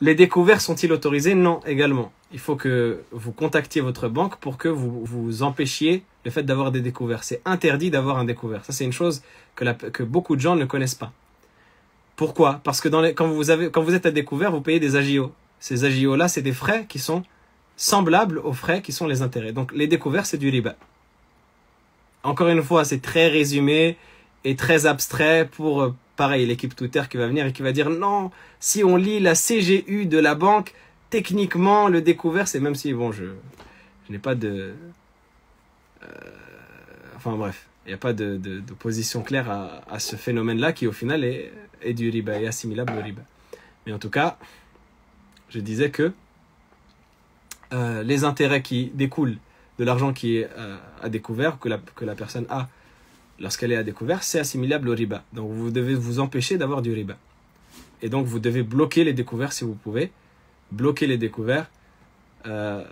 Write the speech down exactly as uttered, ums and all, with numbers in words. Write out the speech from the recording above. Les découverts sont-ils autorisés? Non, également. Il faut que vous contactiez votre banque pour que vous vous empêchiez le fait d'avoir des découverts. C'est interdit d'avoir un découvert. Ça, c'est une chose que, la, que beaucoup de gens ne connaissent pas. Pourquoi? Parce que dans les, quand, vous avez, quand vous êtes à découvert, vous payez des A J O. Ces A J O-là, c'est des frais qui sont semblables aux frais qui sont les intérêts. Donc, les découverts, c'est du riba. Encore une fois, c'est très résumé et très abstrait pour, pareil, l'équipe Twitter qui va venir et qui va dire « Non, si on lit la C G U de la banque, techniquement, le découvert, c'est même si, bon, je, je n'ai pas de... Euh, enfin, bref, il n'y a pas de, de, de position claire à, à ce phénomène-là qui, au final, est, est du riba, est assimilable au riba. Mais en tout cas... Je disais que euh, les intérêts qui découlent de l'argent qui est euh, à découvert, que la, que la personne a lorsqu'elle est à découvert, c'est assimilable au riba. Donc vous devez vous empêcher d'avoir du riba. Et donc vous devez bloquer les découverts si vous pouvez. Bloquer les découverts, euh,